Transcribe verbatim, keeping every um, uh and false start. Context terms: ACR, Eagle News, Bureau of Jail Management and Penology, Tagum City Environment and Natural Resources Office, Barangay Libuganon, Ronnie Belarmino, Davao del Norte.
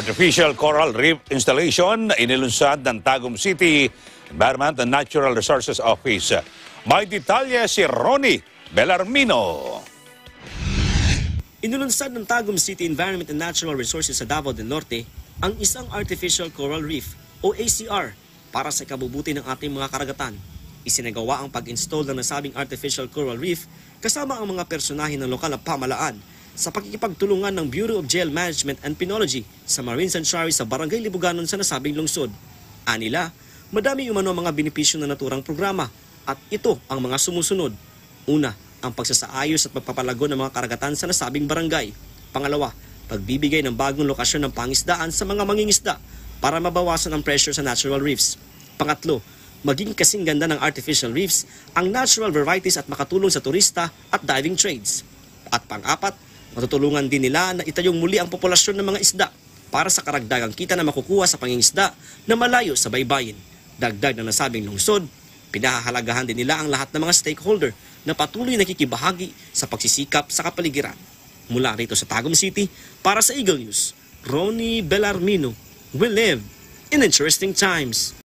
Artificial Coral Reef Installation inilunsad ng Tagum City Environment and Natural Resources Office. May detalye si Ronnie Belarmino. Inilunsad ng Tagum City Environment and Natural Resources sa Davao del Norte ang isang Artificial Coral Reef o A C R para sa kabubuti ng ating mga karagatan. Isinagawa ang pag-install ng nasabing Artificial Coral Reef kasama ang mga personahe ng lokal na pamahalaan sa pakikipagtulungan ng Bureau of Jail Management and Penology sa Marine Sanctuary sa Barangay Libuganon sa nasabing lungsod. Anila, madami umano mga benepisyo ng naturang programa at ito ang mga sumusunod. Una, ang pagsasaayos at pagpapalago ng mga karagatan sa nasabing barangay. Pangalawa, pagbibigay ng bagong lokasyon ng pangisdaan sa mga mangingisda para mabawasan ang pressure sa natural reefs. Pangatlo, maging kasing ganda ng artificial reefs ang natural varieties at makatulong sa turista at diving trades. At pang-apat, matutulungan din nila na itayong muli ang populasyon ng mga isda para sa karagdagang kita na makukuha sa pangingisda na malayo sa baybayin. Dagdag na nasabing lungsod, pinahahalagahan din nila ang lahat ng mga stakeholder na patuloy nakikibahagi sa pagsisikap sa kapaligiran. Mula rito sa Tagum City, para sa Eagle News, Ronnie Belarmino. We live in interesting times.